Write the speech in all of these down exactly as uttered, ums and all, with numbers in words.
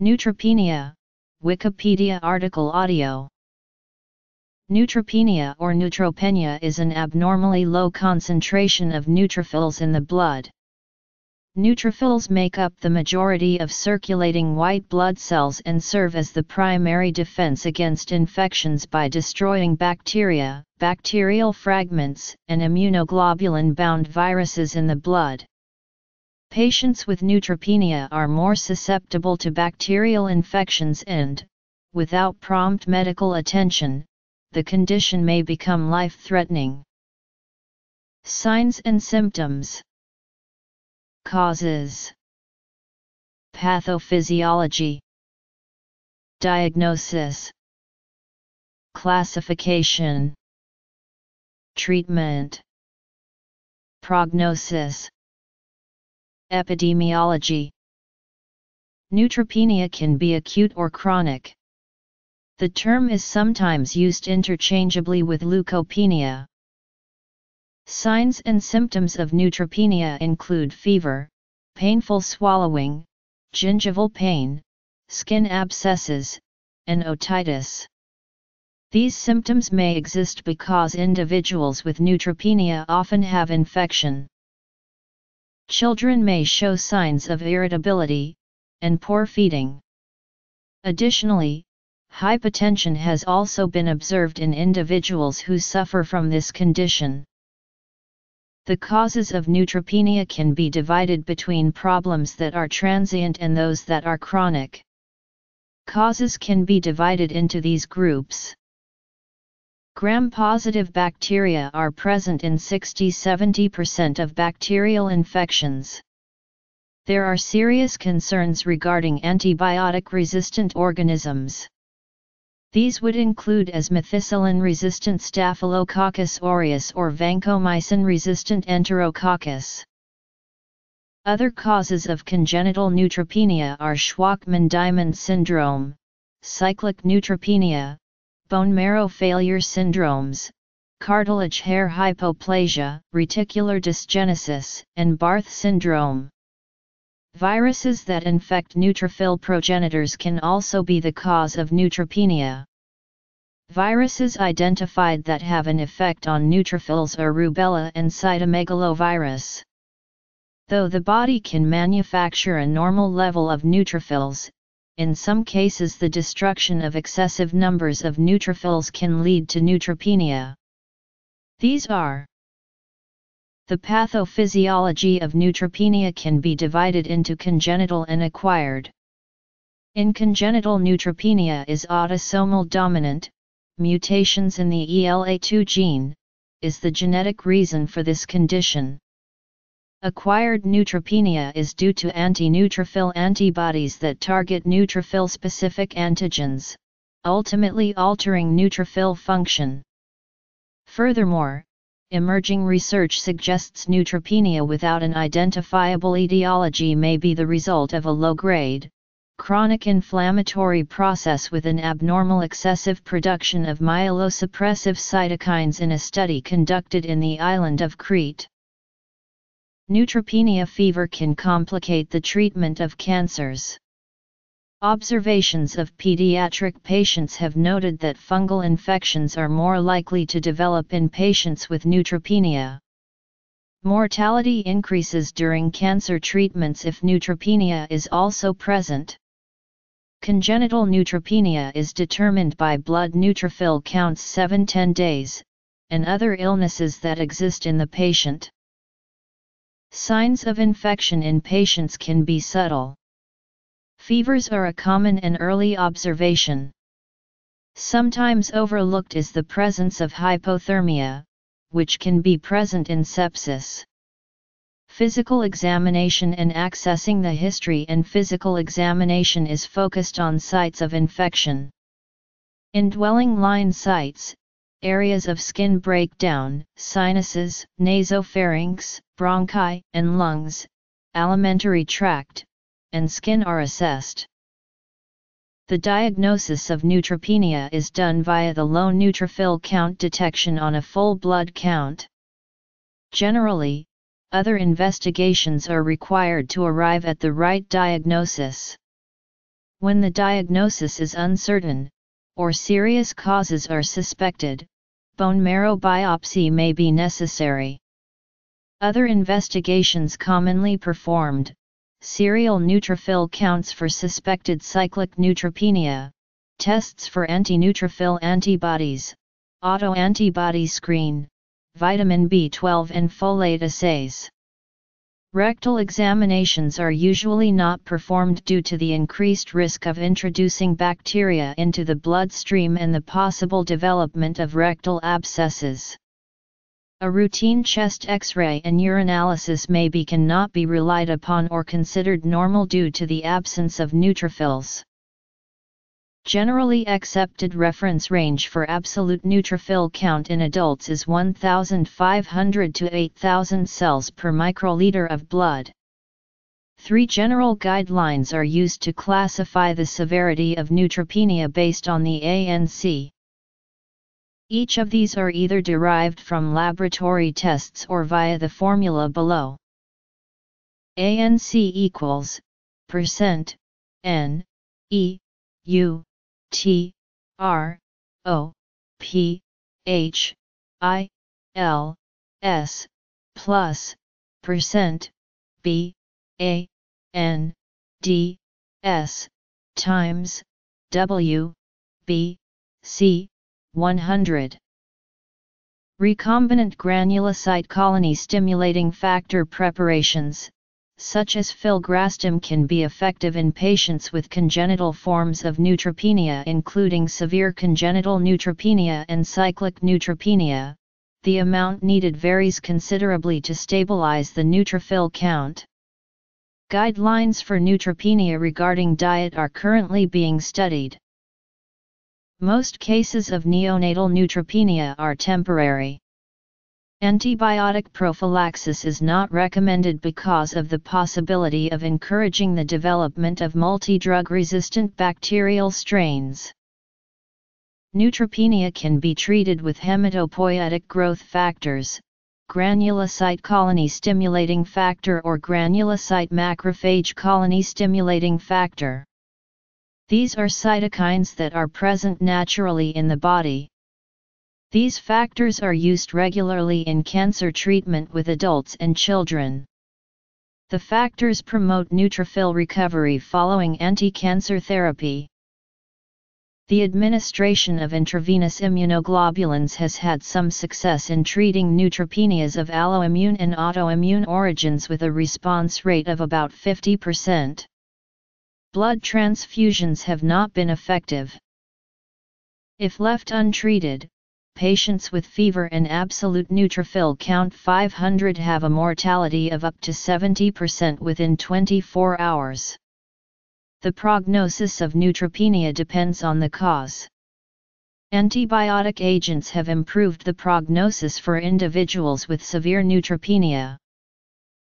Neutropenia, Wikipedia article audio. Neutropenia or neutropenia is an abnormally low concentration of neutrophils in the blood. Neutrophils make up the majority of circulating white blood cells and serve as the primary defense against infections by destroying bacteria, bacterial fragments, and immunoglobulin-bound viruses in the blood. Patients with neutropenia are more susceptible to bacterial infections and, without prompt medical attention, the condition may become life-threatening. Signs and symptoms. Causes. Pathophysiology. Diagnosis. Classification. Treatment. Prognosis. Epidemiology. Neutropenia can be acute or chronic. The term is sometimes used interchangeably with leukopenia. Signs and symptoms of neutropenia include fever, painful swallowing, gingival pain, skin abscesses, and otitis. These symptoms may exist because individuals with neutropenia often have infection. Children may show signs of irritability and poor feeding. Additionally, hypotension has also been observed in individuals who suffer from this condition. The causes of neutropenia can be divided between problems that are transient and those that are chronic. Causes can be divided into these groups. Gram-positive bacteria are present in sixty to seventy percent of bacterial infections. There are serious concerns regarding antibiotic-resistant organisms. These would include asmethicillin-resistant Staphylococcus aureus or vancomycin-resistant Enterococcus. Other causes of congenital neutropenia are Schwachmann-Diamond syndrome, cyclic neutropenia, bone marrow failure syndromes, cartilage hair hypoplasia, reticular dysgenesis, and Barth syndrome. Viruses that infect neutrophil progenitors can also be the cause of neutropenia. Viruses identified that have an effect on neutrophils are rubella and cytomegalovirus. Though the body can manufacture a normal level of neutrophils, in some cases the destruction of excessive numbers of neutrophils can lead to neutropenia. These are. The pathophysiology of neutropenia can be divided into congenital and acquired. In congenital, neutropenia is autosomal dominant. Mutations in the E L A two gene is the genetic reason for this condition. Acquired neutropenia is due to anti-neutrophil antibodies that target neutrophil-specific antigens, ultimately altering neutrophil function. Furthermore, emerging research suggests neutropenia without an identifiable etiology may be the result of a low-grade, chronic inflammatory process with an abnormal excessive production of myelosuppressive cytokines in a study conducted in the island of Crete. Neutropenia fever can complicate the treatment of cancers. Observations of pediatric patients have noted that fungal infections are more likely to develop in patients with neutropenia. Mortality increases during cancer treatments if neutropenia is also present. Congenital neutropenia is determined by blood neutrophil counts seven to ten days, and other illnesses that exist in the patient. Signs of infection in patients can be subtle. Fevers are a common and early observation. Sometimes overlooked is the presence of hypothermia, which can be present in sepsis. Physical examination and accessing the history and physical examination is focused on sites of infection. Indwelling line sites, areas of skin breakdown, sinuses, nasopharynx, bronchi, and lungs, alimentary tract, and skin are assessed. The diagnosis of neutropenia is done via the low neutrophil count detection on a full blood count. Generally, other investigations are required to arrive at the right diagnosis. when the diagnosis is uncertain, or serious causes are suspected, bone marrow biopsy may be necessary. Other investigations commonly performed: serial neutrophil counts for suspected cyclic neutropenia, tests for anti-neutrophil antibodies, autoantibody screen, vitamin B twelve and folate assays. Rectal examinations are usually not performed due to the increased risk of introducing bacteria into the bloodstream and the possible development of rectal abscesses. A routine chest X-ray and urinalysis maybe cannot be relied upon or considered normal due to the absence of neutrophils. Generally accepted reference range for absolute neutrophil count in adults is fifteen hundred to eight thousand cells per microliter of blood. Three general guidelines are used to classify the severity of neutropenia based on the A N C. Each of these are either derived from laboratory tests or via the formula below. A N C equals percent N E U T R O P H I L S plus percent B A N D S times W B C one hundred. Recombinant granulocyte colony stimulating factor preparations, such as filgrastim, can be effective in patients with congenital forms of neutropenia, including severe congenital neutropenia and cyclic neutropenia. The amount needed varies considerably to stabilize the neutrophil count. Guidelines for neutropenia regarding diet are currently being studied. Most cases of neonatal neutropenia are temporary. Antibiotic prophylaxis is not recommended because of the possibility of encouraging the development of multi-drug-resistant bacterial strains. Neutropenia can be treated with hematopoietic growth factors, granulocyte colony stimulating factor or granulocyte macrophage colony stimulating factor. These are cytokines that are present naturally in the body. These factors are used regularly in cancer treatment with adults and children. The factors promote neutrophil recovery following anti-cancer therapy. The administration of intravenous immunoglobulins has had some success in treating neutropenias of alloimmune and autoimmune origins with a response rate of about fifty percent. Blood transfusions have not been effective. If left untreated, patients with fever and absolute neutrophil count five hundred have a mortality of up to seventy percent within twenty-four hours. The prognosis of neutropenia depends on the cause. Antibiotic agents have improved the prognosis for individuals with severe neutropenia.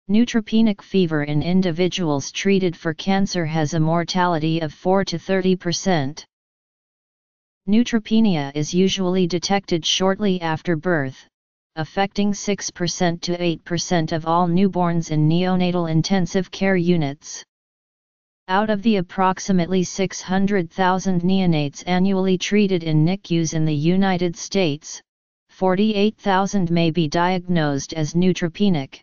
Neutropenic fever in individuals treated for cancer has a mortality of four to thirty percent. Neutropenia is usually detected shortly after birth, affecting six percent to eight percent of all newborns in neonatal intensive care units. Out of the approximately six hundred thousand neonates annually treated in N I C Us in the United States, forty-eight thousand may be diagnosed as neutropenic.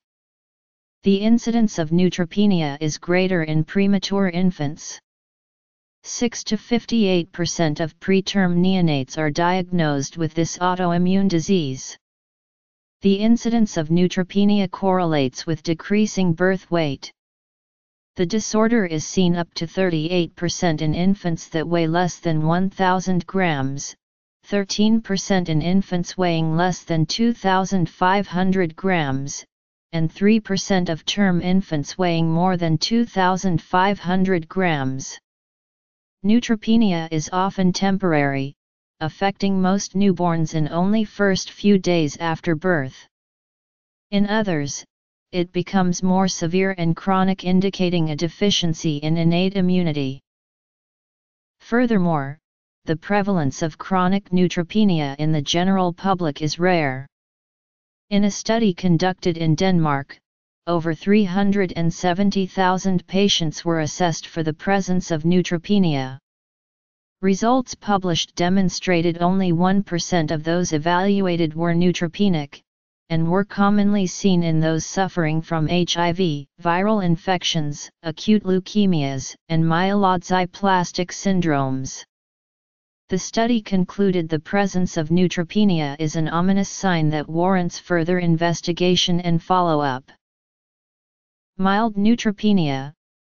The incidence of neutropenia is greater in premature infants. six to fifty-eight percent of preterm neonates are diagnosed with this autoimmune disease. The incidence of neutropenia correlates with decreasing birth weight. The disorder is seen up to thirty-eight percent in infants that weigh less than one thousand grams, thirteen percent in infants weighing less than two thousand five hundred grams, and three percent of term infants weighing more than two thousand five hundred grams. Neutropenia is often temporary, affecting most newborns in only first few days after birth. In others, it becomes more severe and chronic, indicating a deficiency in innate immunity. Furthermore, the prevalence of chronic neutropenia in the general public is rare. In a study conducted in Denmark, over three hundred seventy thousand patients were assessed for the presence of neutropenia. Results published demonstrated only one percent of those evaluated were neutropenic, and were commonly seen in those suffering from H I V, viral infections, acute leukemias, and myelodysplastic syndromes. The study concluded the presence of neutropenia is an ominous sign that warrants further investigation and follow-up. Mild neutropenia,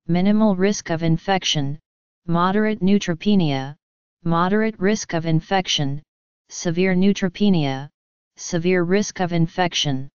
minimal risk of infection, moderate neutropenia, moderate risk of infection, severe neutropenia, severe risk of infection.